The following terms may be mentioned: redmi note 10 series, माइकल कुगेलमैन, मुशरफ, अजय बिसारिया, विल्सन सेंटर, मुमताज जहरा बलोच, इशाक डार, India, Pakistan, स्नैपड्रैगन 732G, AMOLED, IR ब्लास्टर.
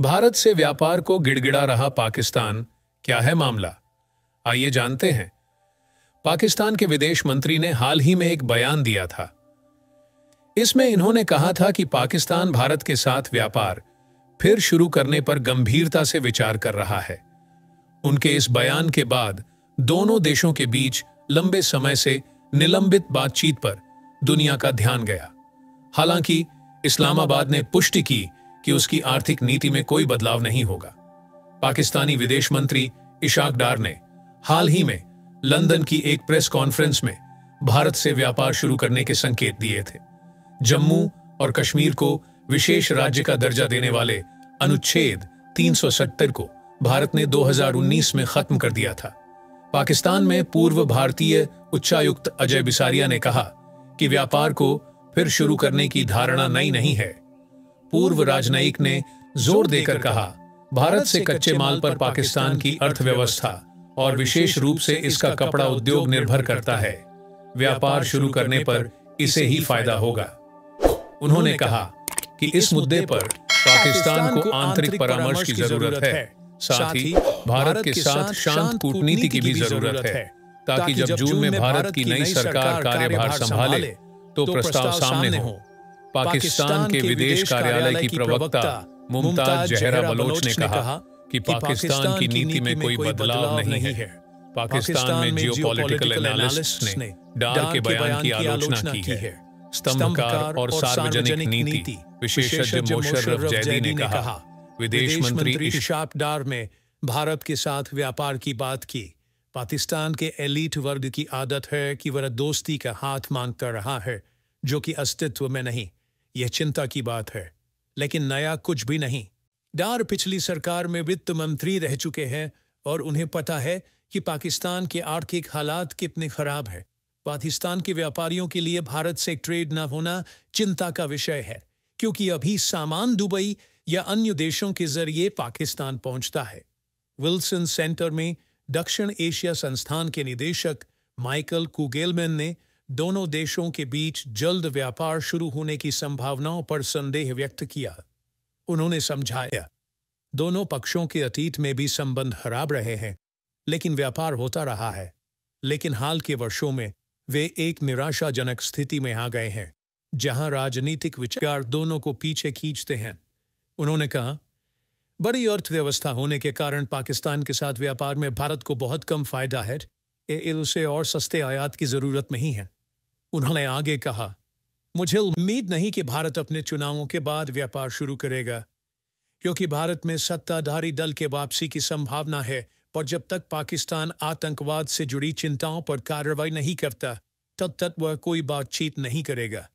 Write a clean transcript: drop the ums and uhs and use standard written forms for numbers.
भारत से व्यापार को गिड़गिड़ा रहा पाकिस्तान, क्या है मामला? आइए जानते हैं। पाकिस्तान के विदेश मंत्री ने हाल ही में एक बयान दिया था। इसमें इन्होंने कहा था कि पाकिस्तान भारत के साथ व्यापार फिर शुरू करने पर गंभीरता से विचार कर रहा है। उनके इस बयान के बाद दोनों देशों के बीच लंबे समय से निलंबित बातचीत पर दुनिया का ध्यान गया। हालांकि इस्लामाबाद ने पुष्टि की कि उसकी आर्थिक नीति में कोई बदलाव नहीं होगा। पाकिस्तानी विदेश मंत्री इशाक डार ने हाल ही में लंदन की एक प्रेस कॉन्फ्रेंस में भारत से व्यापार शुरू करने के संकेत दिए थे। जम्मू और कश्मीर को विशेष राज्य का दर्जा देने वाले अनुच्छेद 370 को भारत ने 2019 में खत्म कर दिया था। पाकिस्तान में पूर्व भारतीय उच्चायुक्त अजय बिसारिया ने कहा कि व्यापार को फिर शुरू करने की धारणा नई नहीं है। पूर्व राजनयिक ने जोर देकर कहा, भारत से कच्चे माल पर पाकिस्तान की अर्थव्यवस्था और विशेष रूप से इसका कपड़ा उद्योग निर्भर करता है। व्यापार शुरू करने पर इसे ही फायदा होगा। उन्होंने कहा कि इस मुद्दे पर पाकिस्तान को आंतरिक परामर्श की जरूरत है। साथ ही भारत के साथ शांत कूटनीति की भी जरूरत है, ताकि जब जून में भारत की नई सरकार कार्यभार संभाले तो प्रस्ताव सामने हो। पाकिस्तान के विदेश कार्यालय की प्रवक्ता मुमताज जहरा बलोच ने कहा कि पाकिस्तान की नीति में कोई बदलाव नहीं है। पाकिस्तान में जियोपॉलिटिकल एनालिस्ट्स ने डार के बयान की आलोचना की है। स्तंभकार और सार्वजनिक नीति विशेषज्ञ मुशरफ ने कहा, विदेश मंत्री इशाक डार में भारत के साथ व्यापार की बात की। पाकिस्तान के एलिट वर्ग की आदत है कि वह दोस्ती का हाथ मांगता रहा है, जो कि अस्तित्व में नहीं। यह चिंता की बात है, लेकिन नया कुछ भी नहीं। डार पिछली सरकार में वित्त मंत्री रह चुके हैं और उन्हें पता है कि पाकिस्तान के आर्थिक हालात कितने खराब हैं। पाकिस्तान के व्यापारियों के लिए भारत से ट्रेड न होना चिंता का विषय है, क्योंकि अभी सामान दुबई या अन्य देशों के जरिए पाकिस्तान पहुंचता है। विल्सन सेंटर में दक्षिण एशिया संस्थान के निदेशक माइकल कुगेलमैन ने दोनों देशों के बीच जल्द व्यापार शुरू होने की संभावनाओं पर संदेह व्यक्त किया। उन्होंने समझाया, दोनों पक्षों के अतीत में भी संबंध खराब रहे हैं, लेकिन व्यापार होता रहा है। लेकिन हाल के वर्षों में वे एक निराशाजनक स्थिति में आ गए हैं, जहां राजनीतिक विचार दोनों को पीछे खींचते हैं। उन्होंने कहा, बड़ी अर्थव्यवस्था होने के कारण पाकिस्तान के साथ व्यापार में भारत को बहुत कम फायदा है। उसे और सस्ते आयात की जरूरत नहीं है। उन्होंने आगे कहा, मुझे उम्मीद नहीं कि भारत अपने चुनावों के बाद व्यापार शुरू करेगा, क्योंकि भारत में सत्ताधारी दल के वापसी की संभावना है। पर जब तक पाकिस्तान आतंकवाद से जुड़ी चिंताओं पर कार्रवाई नहीं करता, तब तक वह कोई बातचीत नहीं करेगा।